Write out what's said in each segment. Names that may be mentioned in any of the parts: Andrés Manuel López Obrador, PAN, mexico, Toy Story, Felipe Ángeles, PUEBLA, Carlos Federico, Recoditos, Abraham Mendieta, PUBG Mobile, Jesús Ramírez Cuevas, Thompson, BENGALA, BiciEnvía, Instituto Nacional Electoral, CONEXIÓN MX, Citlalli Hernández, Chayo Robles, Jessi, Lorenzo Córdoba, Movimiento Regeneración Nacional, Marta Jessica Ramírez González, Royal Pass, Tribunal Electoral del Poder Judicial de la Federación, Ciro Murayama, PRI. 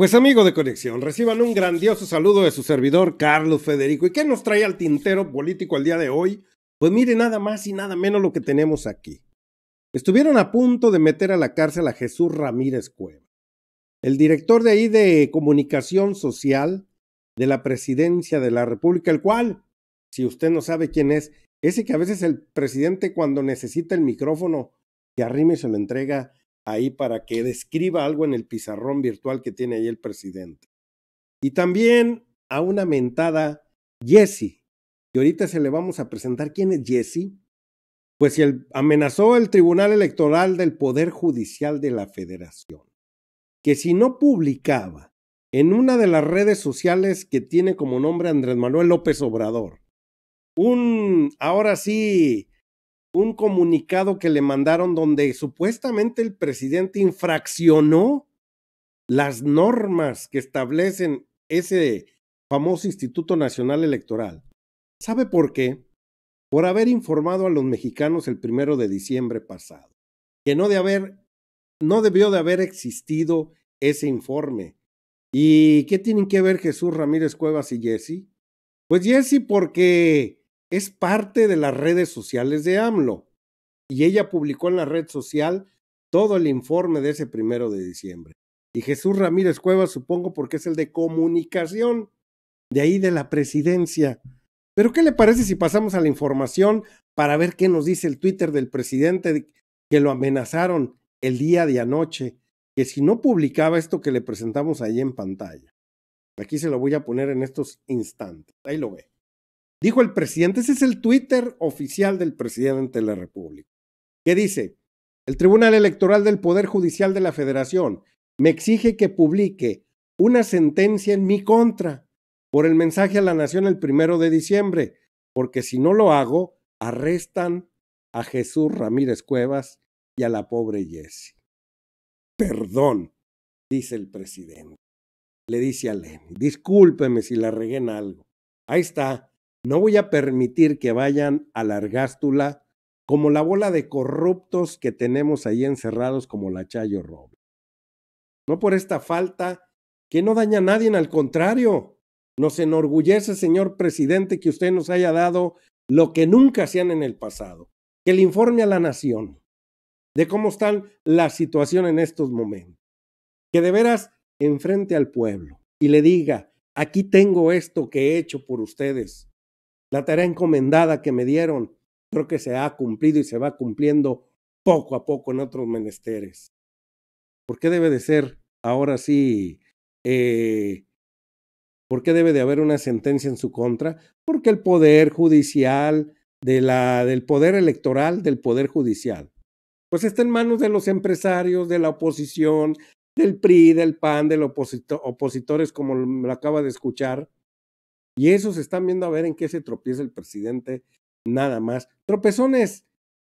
Pues amigos de Conexión, reciban un grandioso saludo de su servidor Carlos Federico. ¿Y qué nos trae al tintero político el día de hoy? Pues mire nada más y nada menos lo que tenemos aquí. Estuvieron a punto de meter a la cárcel a Jesús Ramírez Cuevas, el director de ahí de Comunicación Social de la Presidencia de la República, el cual, si usted no sabe quién es, ese que a veces el presidente cuando necesita el micrófono que arrime y se lo entrega ahí para que describa algo en el pizarrón virtual que tiene ahí el presidente. Y también a una mentada Jessie, que ahorita se le vamos a presentar. ¿Quién es Jessie? Pues amenazó el Tribunal Electoral del Poder Judicial de la Federación, que si no publicaba en una de las redes sociales que tiene como nombre Andrés Manuel López Obrador, un comunicado que le mandaron donde supuestamente el presidente infraccionó las normas que establecen ese famoso Instituto Nacional Electoral. ¿Sabe por qué? Por haber informado a los mexicanos el 1 de diciembre pasado, que no debió de haber existido ese informe. ¿Y qué tienen que ver Jesús Ramírez Cuevas y Jessie? Pues Jessie porque es parte de las redes sociales de AMLO y ella publicó en la red social todo el informe de ese 1 de diciembre. Y Jesús Ramírez Cuevas, supongo porque es el de comunicación, de ahí de la presidencia. Pero ¿qué le parece si pasamos a la información para ver qué nos dice el Twitter del presidente que lo amenazaron el día de anoche, que si no publicaba esto que le presentamos ahí en pantalla? Aquí se lo voy a poner en estos instantes, ahí lo ve. Dijo el presidente, ese es el Twitter oficial del presidente de la República, que dice: el Tribunal Electoral del Poder Judicial de la Federación me exige que publique una sentencia en mi contra por el mensaje a la nación el 1 de diciembre, porque si no lo hago, arrestan a Jesús Ramírez Cuevas y a la pobre Jessie. Perdón, dice el presidente. Le dice a Lenny, discúlpeme si la regué en algo. Ahí está. No voy a permitir que vayan a la argástula como la bola de corruptos que tenemos ahí encerrados como la Chayo Robles. No por esta falta que no daña a nadie, al contrario. Nos enorgullece, señor presidente, que usted nos haya dado lo que nunca hacían en el pasado, que le informe a la nación de cómo está la situación en estos momentos, que de veras enfrente al pueblo y le diga: aquí tengo esto que he hecho por ustedes. La tarea encomendada que me dieron, creo que se ha cumplido y se va cumpliendo poco a poco en otros menesteres. ¿Por qué debe de ser ahora sí? ¿Por qué debe de haber una sentencia en su contra? Porque el Poder Judicial, del Poder Electoral, del Poder Judicial, pues está en manos de los empresarios, de la oposición, del PRI, del PAN, de los opositores, como lo acaba de escuchar. Y esos están viendo a ver en qué se tropieza el presidente, nada más. Tropezones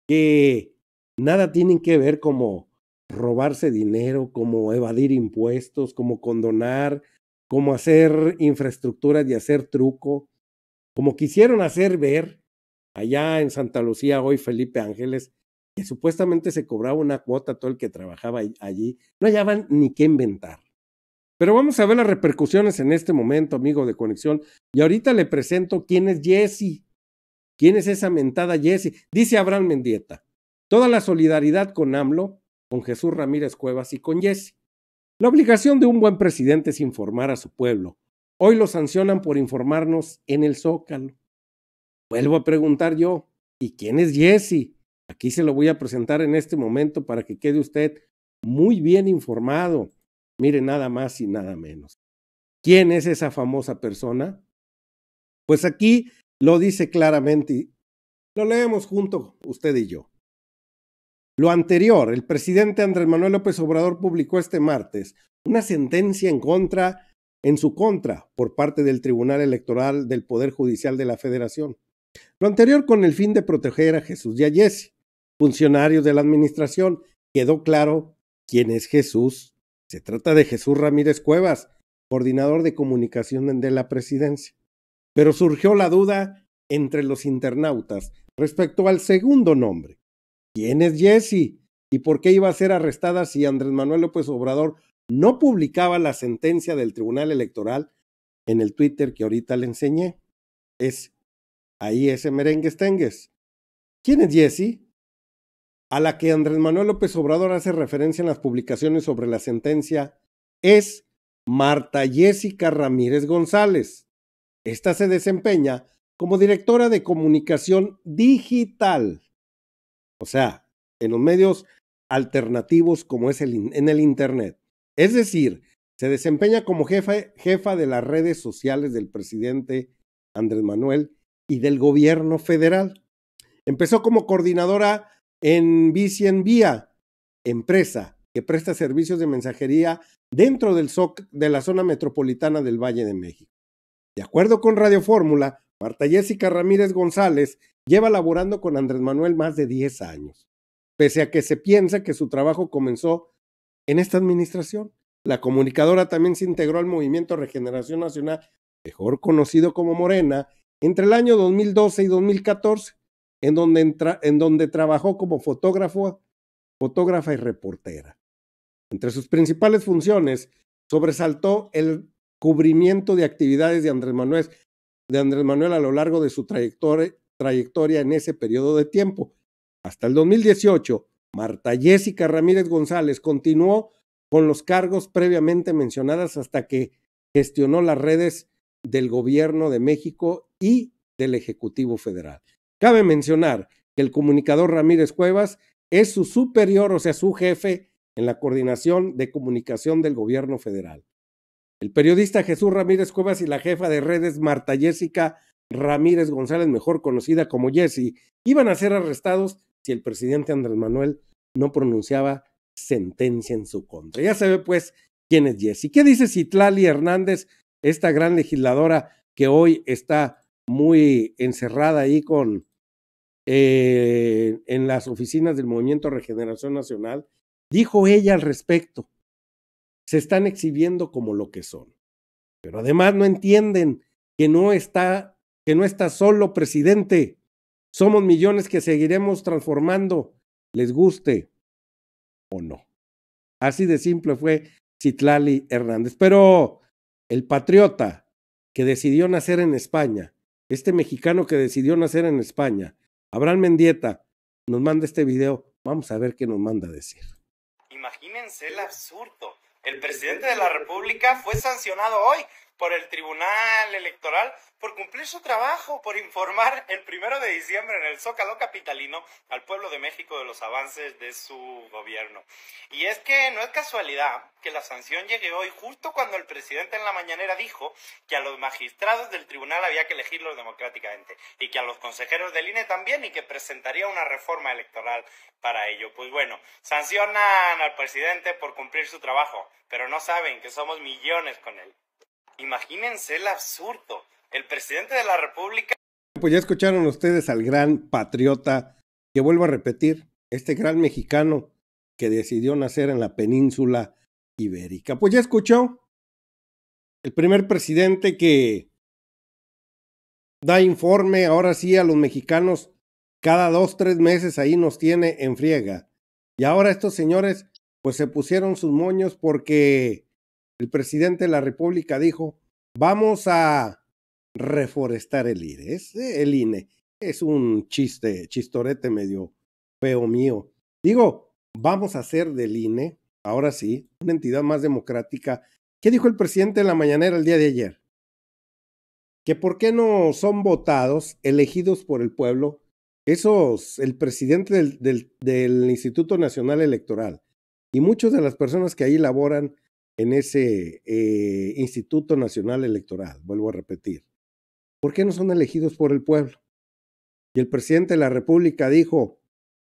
que nada tienen que ver como robarse dinero, como evadir impuestos, como condonar, como hacer infraestructuras y hacer truco, como quisieron hacer ver allá en Santa Lucía hoy Felipe Ángeles, que supuestamente se cobraba una cuota a todo el que trabajaba allí. No hallaban ni qué inventar. Pero vamos a ver las repercusiones en este momento, amigo de Conexión. Y ahorita le presento quién es Jessie. ¿Quién es esa mentada Jessie? Dice Abraham Mendieta: toda la solidaridad con AMLO, con Jesús Ramírez Cuevas y con Jessie. La obligación de un buen presidente es informar a su pueblo. Hoy lo sancionan por informarnos en el Zócalo. Vuelvo a preguntar yo, ¿y quién es Jessie? Aquí se lo voy a presentar en este momento para que quede usted muy bien informado. Mire, nada más y nada menos. ¿Quién es esa famosa persona? Pues aquí lo dice claramente y lo leemos junto usted y yo. Lo anterior, el presidente Andrés Manuel López Obrador publicó este martes una sentencia en su contra por parte del Tribunal Electoral del Poder Judicial de la Federación. Lo anterior con el fin de proteger a Jesús y a Jessie, funcionarios de la administración. Quedó claro quién es Jesús. Se trata de Jesús Ramírez Cuevas, coordinador de comunicación de la presidencia. Pero surgió la duda entre los internautas respecto al segundo nombre. ¿Quién es Jessie? ¿Y por qué iba a ser arrestada si Andrés Manuel López Obrador no publicaba la sentencia del Tribunal Electoral en el Twitter que ahorita le enseñé. Es ahí ese merengues tengues. ¿Quién es Jessie? A la que Andrés Manuel López Obrador hace referencia en las publicaciones sobre la sentencia es Marta Jessica Ramírez González. Esta se desempeña como directora de comunicación digital, o sea, en los medios alternativos como es en el Internet. Es decir, se desempeña como jefa de las redes sociales del presidente Andrés Manuel y del gobierno federal. Empezó como coordinadora en BiciEnvía, empresa que presta servicios de mensajería dentro de la zona metropolitana del Valle de México. De acuerdo con Radio Fórmula, Marta Jessica Ramírez González lleva laborando con Andrés Manuel más de 10 años, pese a que se piensa que su trabajo comenzó en esta administración. La comunicadora también se integró al Movimiento Regeneración Nacional, mejor conocido como Morena, entre el año 2012 y 2014, en donde trabajó como fotógrafa y reportera. Entre sus principales funciones sobresaltó el cubrimiento de actividades de Andrés Manuel a lo largo de su trayectoria en ese periodo de tiempo. Hasta el 2018, Marta Jessica Ramírez González continuó con los cargos previamente mencionados hasta que gestionó las redes del Gobierno de México y del Ejecutivo Federal. Cabe mencionar que el comunicador Ramírez Cuevas es su superior, o sea, su jefe en la coordinación de comunicación del Gobierno Federal. El periodista Jesús Ramírez Cuevas y la jefa de redes Marta Jessica Ramírez González, mejor conocida como Jessie, iban a ser arrestados si el presidente Andrés Manuel no pronunciaba sentencia en su contra. Ya se ve pues quién es Jessie. ¿Qué dice Citlalli Hernández, esta gran legisladora que hoy está muy encerrada ahí en las oficinas del Movimiento Regeneración Nacional? Dijo ella al respecto: se están exhibiendo como lo que son. Pero además no entienden que no está solo presidente. Somos millones que seguiremos transformando, les guste o no. Así de simple fue Citlalli Hernández. Pero el patriota que decidió nacer en España, este mexicano que decidió nacer en España, Abraham Mendieta, nos manda este video. Vamos a ver qué nos manda a decir. Imagínense el absurdo. El presidente de la República fue sancionado hoy por el Tribunal Electoral por cumplir su trabajo, por informar el 1 de diciembre en el Zócalo capitalino al pueblo de México de los avances de su gobierno. Y es que no es casualidad que la sanción llegue hoy, justo cuando el presidente en la mañanera dijo que a los magistrados del tribunal había que elegirlos democráticamente y que a los consejeros del INE también, y que presentaría una reforma electoral para ello. Pues bueno, sancionan al presidente por cumplir su trabajo, pero no saben que somos millones con él. Imagínense el absurdo. El presidente de la República... Pues ya escucharon ustedes al gran patriota, que vuelvo a repetir, este gran mexicano que decidió nacer en la península ibérica. Pues ya escuchó el primer presidente que da informe, ahora sí, a los mexicanos. Cada 2, 3 meses ahí nos tiene en friega. Y ahora estos señores pues se pusieron sus moños porque el presidente de la República dijo: vamos a reforestar el INE. Es un chistorete medio feo mío. Digo, vamos a hacer del INE, ahora sí, una entidad más democrática. ¿Qué dijo el presidente en la mañanera el día de ayer? Que por qué no son votados, elegidos por el pueblo, el presidente del Instituto Nacional Electoral y muchas de las personas que ahí laboran en ese Instituto Nacional Electoral, vuelvo a repetir, ¿por qué no son elegidos por el pueblo? Y el presidente de la República dijo,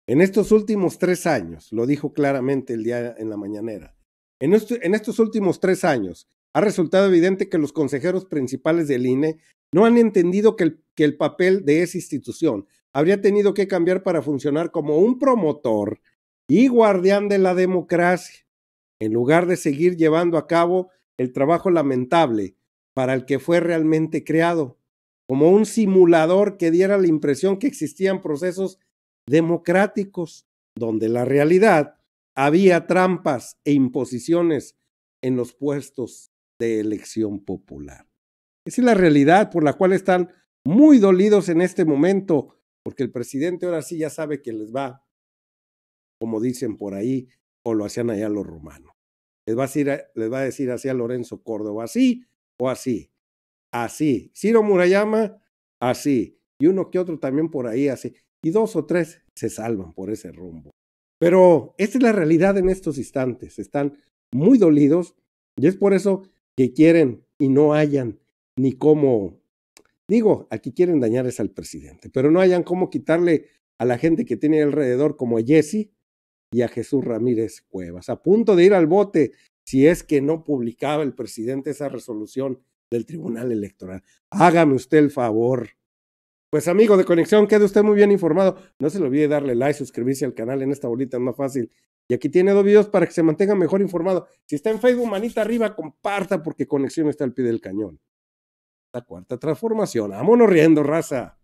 en estos últimos 3 años, lo dijo claramente el día en la mañanera, en estos últimos 3 años ha resultado evidente que los consejeros principales del INE no han entendido que el papel de esa institución habría tenido que cambiar para funcionar como un promotor y guardián de la democracia, en lugar de seguir llevando a cabo el trabajo lamentable para el que fue realmente creado, como un simulador que diera la impresión que existían procesos democráticos, donde la realidad había trampas e imposiciones en los puestos de elección popular. Esa es la realidad por la cual están muy dolidos en este momento, porque el presidente ahora sí ya sabe que les va, como dicen por ahí, o lo hacían allá los romanos. Les va a decir así a Lorenzo Córdoba, así o así, así. Ciro Murayama, así. Y uno que otro también por ahí, así. Y dos o tres se salvan por ese rumbo. Pero esta es la realidad en estos instantes. Están muy dolidos y es por eso que quieren y no hayan ni cómo, digo, aquí quieren dañar es al presidente, pero no hayan cómo quitarle a la gente que tiene alrededor como a Jesse y a Jesús Ramírez Cuevas, a punto de ir al bote si es que no publicaba el presidente esa resolución del Tribunal Electoral. Hágame usted el favor. Pues amigo de Conexión, quede usted muy bien informado. No se le olvide darle like, suscribirse al canal, en esta bolita es más fácil. Y aquí tiene dos videos para que se mantenga mejor informado. Si está en Facebook, manita arriba, comparta porque Conexión está al pie del cañón. La cuarta transformación. ¡Vámonos riendo, raza!